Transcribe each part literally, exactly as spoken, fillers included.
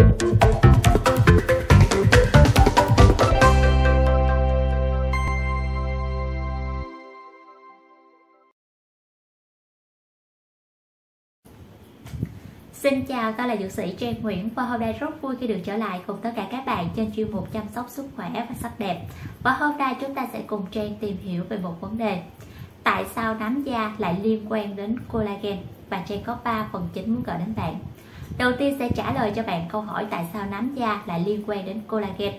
Xin chào, tôi là dược sĩ Trang Nguyễn và hôm nay rất vui khi được trở lại cùng tất cả các bạn trên chuyên mục chăm sóc sức khỏe và sắc đẹp. Và hôm nay chúng ta sẽ cùng Trang tìm hiểu về một vấn đề: tại sao nám da lại liên quan đến collagen? Và Trang có ba phần chính muốn gửi đến bạn. Đầu tiên sẽ trả lời cho bạn câu hỏi tại sao nám da lại liên quan đến collagen.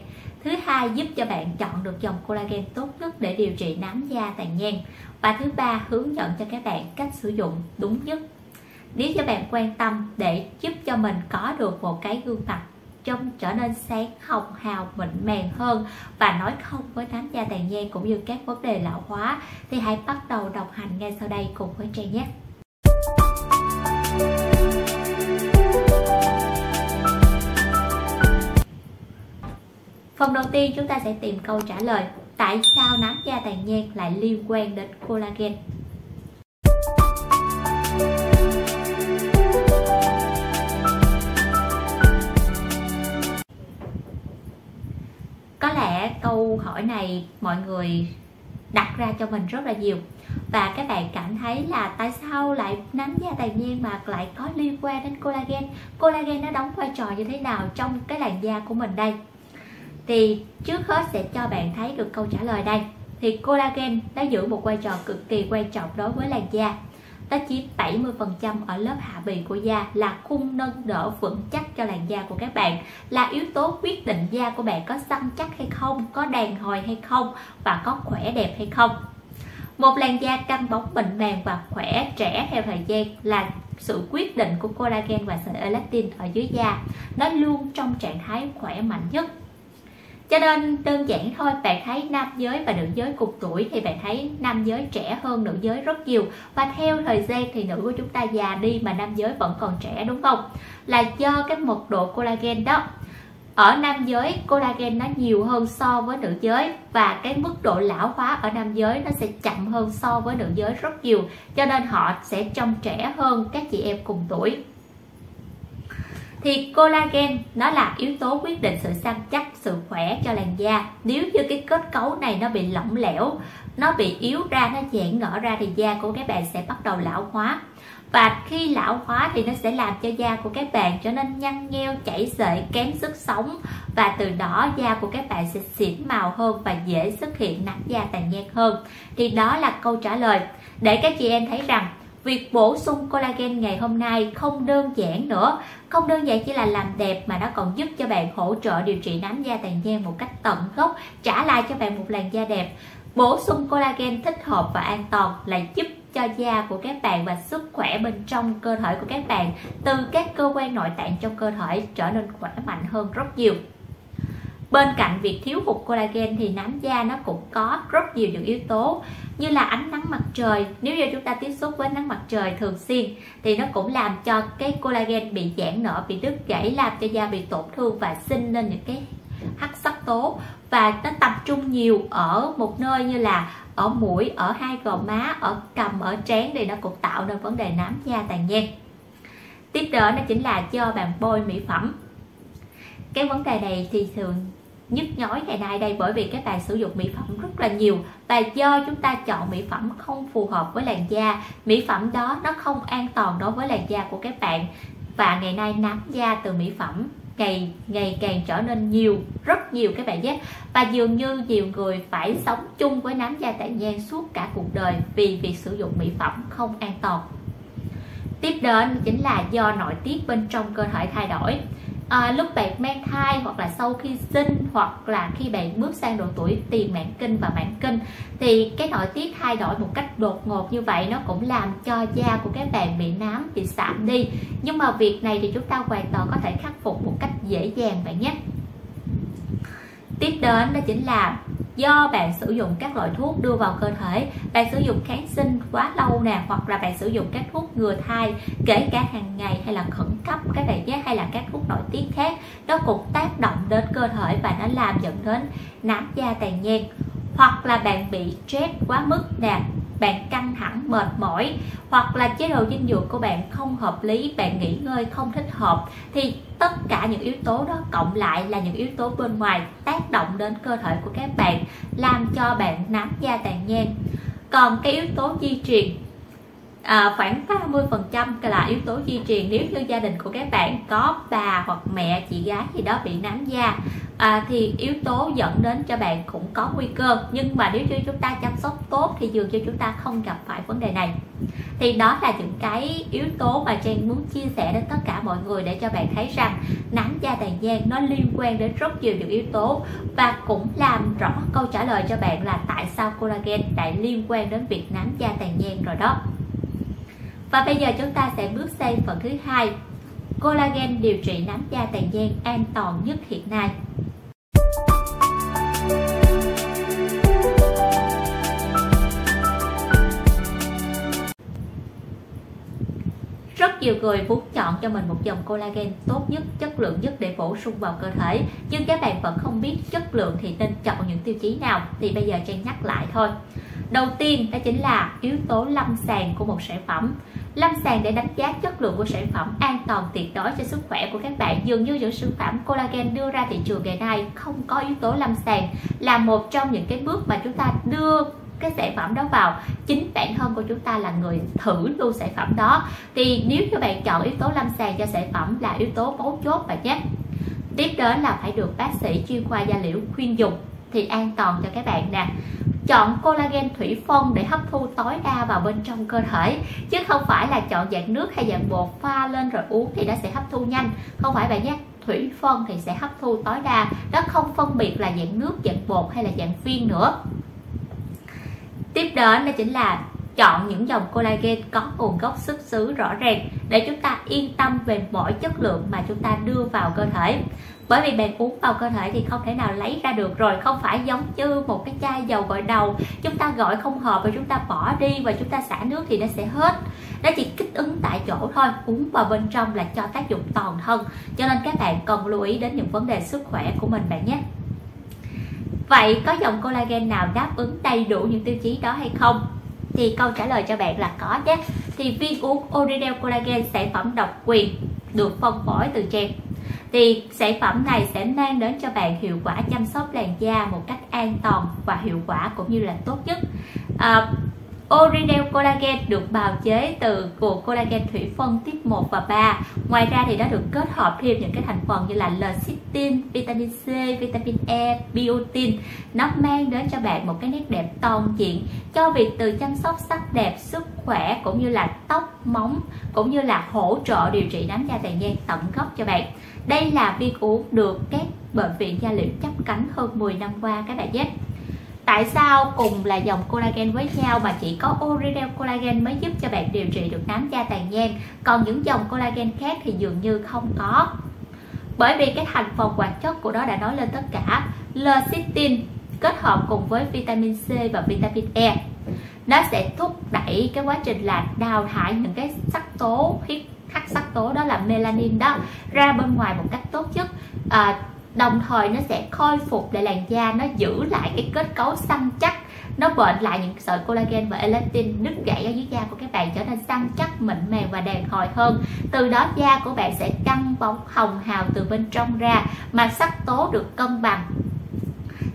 Thứ hai, giúp cho bạn chọn được dòng collagen tốt nhất để điều trị nám da tàn nhang. Và thứ ba, hướng dẫn cho các bạn cách sử dụng đúng nhất. Nếu cho bạn quan tâm để giúp cho mình có được một cái gương mặt trông trở nên sáng hồng hào, mịn màng hơn và nói không với nám da tàn nhang cũng như các vấn đề lão hóa, thì hãy bắt đầu đồng hành ngay sau đây cùng với Trang nhé. Phần đầu tiên chúng ta sẽ tìm câu trả lời tại sao nám da tàn nhang lại liên quan đến collagen. Có lẽ câu hỏi này mọi người đặt ra cho mình rất là nhiều, và các bạn cảm thấy là tại sao lại nám da tàn nhang mà lại có liên quan đến collagen? Collagen nó đóng vai trò như thế nào trong cái làn da của mình đây? Thì trước hết sẽ cho bạn thấy được câu trả lời đây. Thì collagen nó giữ một vai trò cực kỳ quan trọng đối với làn da. Nó chiếm bảy mươi phần trăm ở lớp hạ bì của da, là khung nâng đỡ vững chắc cho làn da của các bạn, là yếu tố quyết định da của bạn có săn chắc hay không, có đàn hồi hay không và có khỏe đẹp hay không. Một làn da căng bóng, mịn màng và khỏe trẻ theo thời gian là sự quyết định của collagen và sợi elastin ở dưới da. Nó luôn trong trạng thái khỏe mạnh nhất. Cho nên đơn giản thôi, bạn thấy nam giới và nữ giới cùng tuổi thì bạn thấy nam giới trẻ hơn nữ giới rất nhiều, và theo thời gian thì nữ của chúng ta già đi mà nam giới vẫn còn trẻ, đúng không? Là do cái mật độ collagen đó. Ở nam giới collagen nó nhiều hơn so với nữ giới, và cái mức độ lão hóa ở nam giới nó sẽ chậm hơn so với nữ giới rất nhiều, cho nên họ sẽ trông trẻ hơn các chị em cùng tuổi. Thì collagen nó là yếu tố quyết định sự săn chắc, sự khỏe cho làn da. Nếu như cái kết cấu này nó bị lỏng lẻo, nó bị yếu ra, nó giãn nở ra thì da của các bạn sẽ bắt đầu lão hóa. Và khi lão hóa thì nó sẽ làm cho da của các bạn trở nên nhăn nheo, chảy xệ, kém sức sống, và từ đó da của các bạn sẽ xỉn màu hơn và dễ xuất hiện nám da tàn nhang hơn. Thì đó là câu trả lời để các chị em thấy rằng việc bổ sung collagen ngày hôm nay không đơn giản nữa, không đơn giản chỉ là làm đẹp mà nó còn giúp cho bạn hỗ trợ điều trị nám da tàn nhang một cách tận gốc, trả lại cho bạn một làn da đẹp. Bổ sung collagen thích hợp và an toàn lại giúp cho da của các bạn và sức khỏe bên trong cơ thể của các bạn, từ các cơ quan nội tạng trong cơ thể trở nên khỏe mạnh hơn rất nhiều. Bên cạnh việc thiếu hụt collagen thì nám da nó cũng có rất nhiều những yếu tố như là ánh nắng mặt trời. Nếu như chúng ta tiếp xúc với nắng mặt trời thường xuyên thì nó cũng làm cho cái collagen bị giãn nở, bị đứt gãy, làm cho da bị tổn thương và sinh lên những cái hắc sắc tố, và nó tập trung nhiều ở một nơi như là ở mũi, ở hai gò má, ở cằm, ở trán, thì nó cũng tạo nên vấn đề nám da tàn nhang. Tiếp đến đó chính là do bạn bôi mỹ phẩm. Cái vấn đề này thì thường nhức nhói ngày nay đây, bởi vì các bạn sử dụng mỹ phẩm rất là nhiều, và do chúng ta chọn mỹ phẩm không phù hợp với làn da, mỹ phẩm đó nó không an toàn đối với làn da của các bạn, và ngày nay nám da từ mỹ phẩm ngày ngày càng trở nên nhiều, rất nhiều các bạn nhé. Và dường như nhiều người phải sống chung với nám da tàn nhang suốt cả cuộc đời vì việc sử dụng mỹ phẩm không an toàn. Tiếp đến chính là do nội tiết bên trong cơ thể thay đổi. À, lúc bạn mang thai hoặc là sau khi sinh, hoặc là khi bạn bước sang độ tuổi tiền mãn kinh và mãn kinh, thì cái nội tiết thay đổi một cách đột ngột như vậy nó cũng làm cho da của các bạn bị nám, bị sạm đi. Nhưng mà việc này thì chúng ta hoàn toàn có thể khắc phục một cách dễ dàng bạn nhé. Tiếp đến đó chính là do bạn sử dụng các loại thuốc đưa vào cơ thể. Bạn sử dụng kháng sinh quá lâu nè, hoặc là bạn sử dụng các thuốc ngừa thai kể cả hàng ngày hay là khẩn cấp các bạn nhé, hay là các thuốc nội tiết khác, nó cũng tác động đến cơ thể và nó làm dẫn đến nám da tàn nhang. Hoặc là bạn bị stress quá mức nè, bạn căng thẳng, mệt mỏi, hoặc là chế độ dinh dưỡng của bạn không hợp lý, bạn nghỉ ngơi không thích hợp, thì tất cả những yếu tố đó cộng lại là những yếu tố bên ngoài tác động đến cơ thể của các bạn, làm cho bạn nám da tàn nhang. Còn cái yếu tố di truyền, à, khoảng ba mươi phần trăm là yếu tố di truyền. Nếu như gia đình của các bạn có bà hoặc mẹ, chị gái gì đó bị nám da, à, thì yếu tố dẫn đến cho bạn cũng có nguy cơ. Nhưng mà nếu như chúng ta chăm sóc tốt thì dường như chúng ta không gặp phải vấn đề này. Thì đó là những cái yếu tố mà Trang muốn chia sẻ đến tất cả mọi người, để cho bạn thấy rằng nám da tàn nhang nó liên quan đến rất nhiều những yếu tố, và cũng làm rõ câu trả lời cho bạn là tại sao collagen lại liên quan đến việc nám da tàn nhang rồi đó. Và bây giờ chúng ta sẽ bước sang phần thứ hai, collagen điều trị nám da tàn nhang an toàn nhất hiện nay. Rất nhiều người muốn chọn cho mình một dòng collagen tốt nhất, chất lượng nhất để bổ sung vào cơ thể, nhưng các bạn vẫn không biết chất lượng thì nên chọn những tiêu chí nào, thì bây giờ Trang nhắc lại thôi. Đầu tiên đó chính là yếu tố lâm sàng của một sản phẩm. Lâm sàng để đánh giá chất lượng của sản phẩm, an toàn tuyệt đối cho sức khỏe của các bạn. Dường như những sản phẩm collagen đưa ra thị trường ngày nay không có yếu tố lâm sàng, là một trong những cái bước mà chúng ta đưa cái sản phẩm đó vào, chính bản thân của chúng ta là người thử luôn sản phẩm đó. Thì nếu các bạn chọn yếu tố lâm sàng cho sản phẩm là yếu tố mấu chốt và chắc. Tiếp đến là phải được bác sĩ chuyên khoa da liễu khuyên dùng thì an toàn cho các bạn nè. Chọn collagen thủy phân để hấp thu tối đa vào bên trong cơ thể, chứ không phải là chọn dạng nước hay dạng bột pha lên rồi uống thì nó sẽ hấp thu nhanh. Không phải bạn nhé, thủy phân thì sẽ hấp thu tối đa, nó không phân biệt là dạng nước, dạng bột hay là dạng viên nữa. Tiếp đến đó chính là chọn những dòng collagen có nguồn gốc xuất xứ rõ ràng, để chúng ta yên tâm về mỗi chất lượng mà chúng ta đưa vào cơ thể. Bởi vì bạn uống vào cơ thể thì không thể nào lấy ra được rồi, không phải giống như một cái chai dầu gội đầu, chúng ta gọi không hợp và chúng ta bỏ đi và chúng ta xả nước thì nó sẽ hết. Nó chỉ kích ứng tại chỗ thôi, uống vào bên trong là cho tác dụng toàn thân, cho nên các bạn cần lưu ý đến những vấn đề sức khỏe của mình bạn nhé. Vậy có dòng collagen nào đáp ứng đầy đủ những tiêu chí đó hay không? Thì câu trả lời cho bạn là có nhé. Thì viên uống Orinale Collagen, sản phẩm độc quyền được phân phối từ Trang, thì sản phẩm này sẽ mang đến cho bạn hiệu quả chăm sóc làn da một cách an toàn và hiệu quả cũng như là tốt nhất. à, Orinale Collagen được bào chế từ của collagen thủy phân tiếp một và ba. Ngoài ra thì nó được kết hợp thêm những cái thành phần như là L-cysteine, vitamin C, vitamin E, biotin. Nó mang đến cho bạn một cái nét đẹp toàn diện cho việc từ chăm sóc sắc đẹp, sức khỏe cũng như là tóc, móng, cũng như là hỗ trợ điều trị nám da tàn nhang tận gốc cho bạn. Đây là viên uống được các bệnh viện da liễu chấp cánh hơn mười năm qua các bạn nhé. Tại sao cùng là dòng collagen với nhau mà chỉ có Orinale Collagen mới giúp cho bạn điều trị được nám da tàn nhang, còn những dòng collagen khác thì dường như không có? Bởi vì cái thành phần hoạt chất của nó đã nói lên tất cả. L-cysteine kết hợp cùng với vitamin C và vitamin E, nó sẽ thúc đẩy cái quá trình là đào thải những cái sắc tố hiếm, các sắc tố đó là melanin đó ra bên ngoài một cách tốt nhất. À, đồng thời nó sẽ khôi phục lại làn da, nó giữ lại cái kết cấu săn chắc, nó bệnh lại những sợi collagen và elastin nứt gãy ở dưới da của các bạn, trở nên săn chắc, mịn màng và đàn hồi hơn. Từ đó da của bạn sẽ căng bóng, hồng hào từ bên trong ra, mà sắc tố được cân bằng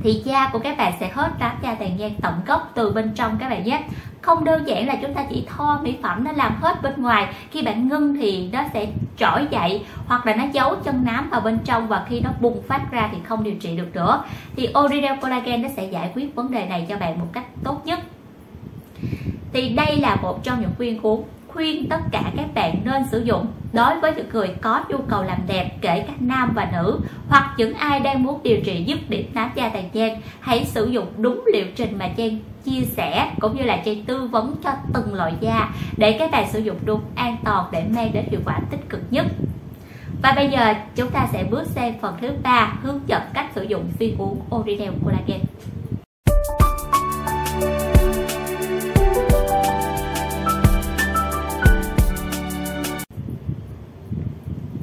thì da của các bạn sẽ hết nám da tàn nhang tận gốc từ bên trong các bạn nhé. Không đơn giản là chúng ta chỉ thoa mỹ phẩm nó làm hết bên ngoài, khi bạn ngưng thì nó sẽ trỗi dậy, hoặc là nó giấu chân nám vào bên trong, và khi nó bùng phát ra thì không điều trị được nữa. Thì Orinale Collagen nó sẽ giải quyết vấn đề này cho bạn một cách tốt nhất. Thì đây là một trong những viên uống khuyên tất cả các bạn nên sử dụng đối với những người có nhu cầu làm đẹp, kể cả nam và nữ, hoặc những ai đang muốn điều trị dứt điểm nám da tàn nhang. Hãy sử dụng đúng liệu trình mà Trang chia sẻ cũng như là Trang tư vấn cho từng loại da, để các bạn sử dụng đúng, an toàn để mang đến hiệu quả tích cực nhất. Và bây giờ chúng ta sẽ bước sang phần thứ ba, hướng dẫn cách sử dụng viên uống Orinale Collagen.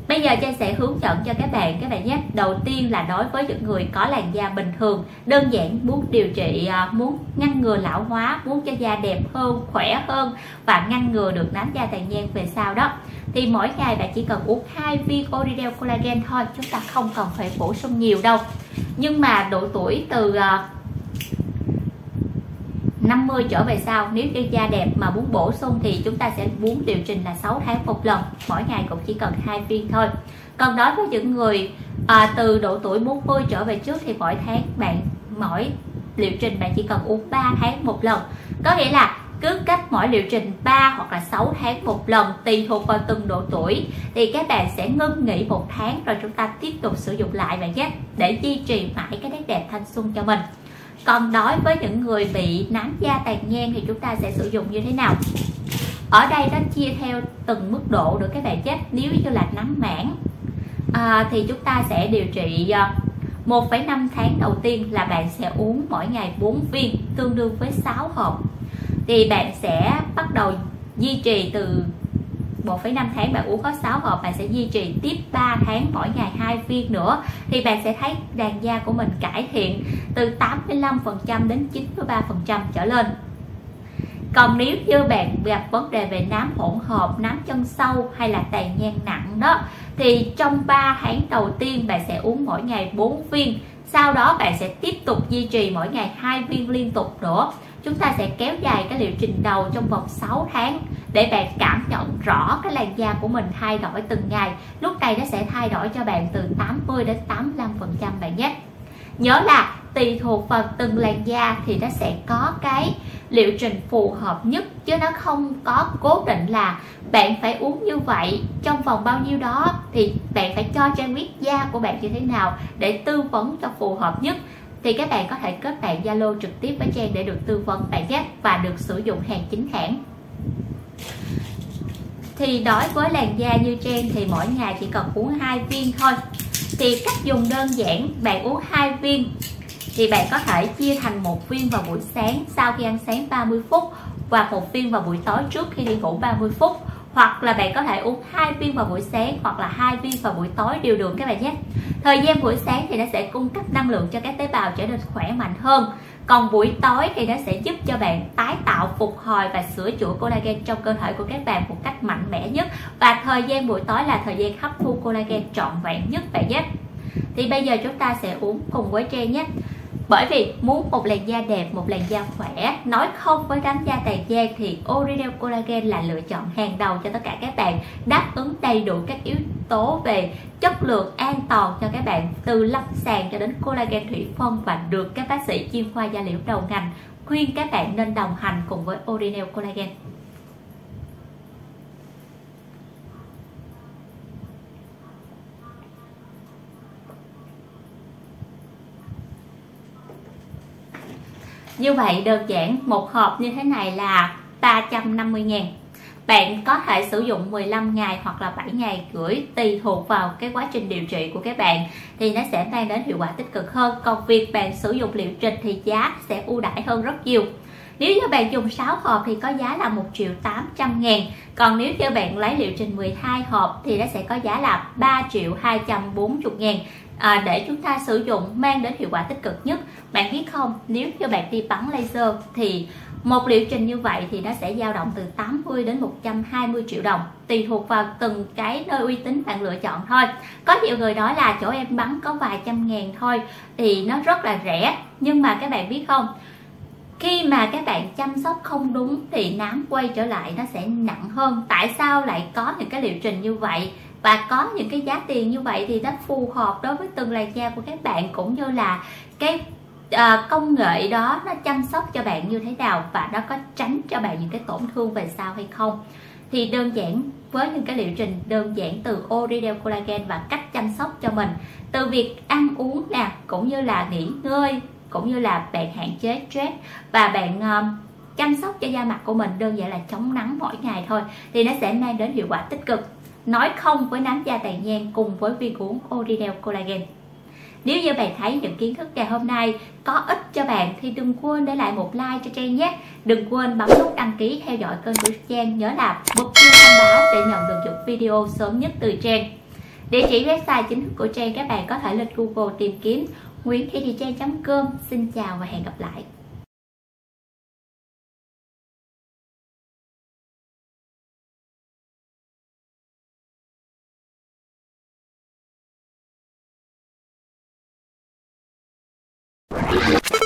Bây giờ là Trang sẽ hướng dẫn cho các bạn các bạn nhé. Đầu tiên là đối với những người có làn da bình thường, đơn giản muốn điều trị, muốn ngăn ngừa lão hóa, muốn cho da đẹp hơn, khỏe hơn và ngăn ngừa được nám da tàn nhang về sau đó, thì mỗi ngày bạn chỉ cần uống hai viên Orinale Collagen thôi, chúng ta không cần phải bổ sung nhiều đâu. Nhưng mà độ tuổi từ năm mươi trở về sau, nếu như da đẹp mà muốn bổ sung thì chúng ta sẽ muốn điều chỉnh là sáu tháng một lần, mỗi ngày cũng chỉ cần hai viên thôi. Còn đối với những người à, từ độ tuổi bốn mươi trở về trước thì mỗi tháng bạn mỗi liệu trình bạn chỉ cần uống ba tháng một lần, có nghĩa là cứ cách mỗi liệu trình ba hoặc là sáu tháng một lần, tùy thuộc vào từng độ tuổi, thì các bạn sẽ ngưng nghỉ một tháng rồi chúng ta tiếp tục sử dụng lại bạn nhé, để duy trì mãi cái nét đẹp thanh xuân cho mình. Còn đối với những người bị nám da tàn nhang thì chúng ta sẽ sử dụng như thế nào? Ở đây nó chia theo từng mức độ được các bạn nhé. Nếu như là nám mảng à, thì chúng ta sẽ điều trị một phẩy năm tháng đầu tiên là bạn sẽ uống mỗi ngày bốn viên, tương đương với sáu hộp. Thì bạn sẽ bắt đầu duy trì từ một phẩy năm tháng bạn uống có sáu hộp, bạn sẽ duy trì tiếp ba tháng mỗi ngày hai viên nữa, thì bạn sẽ thấy làn da của mình cải thiện từ tám mươi lăm phần trăm đến chín mươi ba phần trăm trở lên. Còn nếu như bạn gặp vấn đề về nám hỗn hợp, nám chân sâu hay là tàn nhang nặng đó, thì trong ba tháng đầu tiên bạn sẽ uống mỗi ngày bốn viên, sau đó bạn sẽ tiếp tục duy trì mỗi ngày hai viên liên tục nữa. Chúng ta sẽ kéo dài cái liệu trình đầu trong vòng sáu tháng để bạn cảm nhận rõ cái làn da của mình thay đổi từng ngày. Lúc này nó sẽ thay đổi cho bạn từ tám mươi đến tám mươi lăm phần trăm bạn nhé. Nhớ là tùy thuộc vào từng làn da thì nó sẽ có cái liệu trình phù hợp nhất, chứ nó không có cố định là bạn phải uống như vậy trong vòng bao nhiêu đó, thì bạn phải cho Trang biết da của bạn như thế nào để tư vấn cho phù hợp nhất. Thì các bạn có thể kết bạn Zalo trực tiếp với Trang để được tư vấn bạn nhé, và được sử dụng hàng chính hãng. Thì đối với làn da như Trang thì mỗi ngày chỉ cần uống hai viên thôi. Thì cách dùng đơn giản, bạn uống hai viên thì bạn có thể chia thành một viên vào buổi sáng sau khi ăn sáng ba mươi phút, và một viên vào buổi tối trước khi đi ngủ ba mươi phút, hoặc là bạn có thể uống hai viên vào buổi sáng hoặc là hai viên vào buổi tối đều được các bạn nhé. Thời gian buổi sáng thì nó sẽ cung cấp năng lượng cho các tế bào trở nên khỏe mạnh hơn, còn buổi tối thì nó sẽ giúp cho bạn tái tạo, phục hồi và sửa chữa collagen trong cơ thể của các bạn một cách mạnh mẽ nhất, và thời gian buổi tối là thời gian hấp thu collagen trọn vẹn nhất bạn nhé. Thì bây giờ chúng ta sẽ uống cùng với Trang nhé. Bởi vì muốn một làn da đẹp, một làn da khỏe, nói không với nám da tàn nhang thì Orinale Collagen là lựa chọn hàng đầu cho tất cả các bạn, đáp ứng đầy đủ các yếu tố về chất lượng, an toàn cho các bạn, từ lâm sàng cho đến collagen thủy phân, và được các bác sĩ chuyên khoa da liễu đầu ngành khuyên các bạn nên đồng hành cùng với Orinale Collagen. Như vậy đơn giản, một hộp như thế này là ba trăm năm mươi ngàn. Bạn có thể sử dụng mười lăm ngày hoặc là bảy ngày gửi, tùy thuộc vào cái quá trình điều trị của các bạn thì nó sẽ mang đến hiệu quả tích cực hơn. Còn việc bạn sử dụng liệu trình thì giá sẽ ưu đãi hơn rất nhiều. Nếu như bạn dùng sáu hộp thì có giá là một triệu tám trăm ngàn. Còn nếu như bạn lấy liệu trình mười hai hộp thì nó sẽ có giá là ba triệu hai trăm bốn mươi ngàn. À, để chúng ta sử dụng mang đến hiệu quả tích cực nhất. Bạn biết không, nếu như bạn đi bắn laser thì một liệu trình như vậy thì nó sẽ dao động từ tám mươi đến một trăm hai mươi triệu đồng, tùy thuộc vào từng cái nơi uy tín bạn lựa chọn thôi. Có nhiều người nói là chỗ em bắn có vài trăm ngàn thôi thì nó rất là rẻ, nhưng mà các bạn biết không, khi mà các bạn chăm sóc không đúng thì nám quay trở lại nó sẽ nặng hơn. Tại sao lại có những cái liệu trình như vậy và có những cái giá tiền như vậy thì nó phù hợp đối với từng làn da của các bạn, cũng như là cái à, công nghệ đó nó chăm sóc cho bạn như thế nào và nó có tránh cho bạn những cái tổn thương về sau hay không. Thì đơn giản với những cái liệu trình đơn giản từ Orinale Collagen và cách chăm sóc cho mình, từ việc ăn uống nè, cũng như là nghỉ ngơi, cũng như là bạn hạn chế stress và bạn um, chăm sóc cho da mặt của mình, đơn giản là chống nắng mỗi ngày thôi, thì nó sẽ mang đến hiệu quả tích cực. Nói không với nám da tàn nhang cùng với viên uống Orinale Collagen. Nếu như bạn thấy những kiến thức ngày hôm nay có ích cho bạn thì đừng quên để lại một like cho Trang nhé. Đừng quên bấm nút đăng ký theo dõi kênh của Trang. Nhớ là bật chuông thông báo để nhận được những video sớm nhất từ Trang. Địa chỉ website chính thức của Trang các bạn có thể lên Google tìm kiếm Nguyễn Thị Trang com. Xin chào và hẹn gặp lại.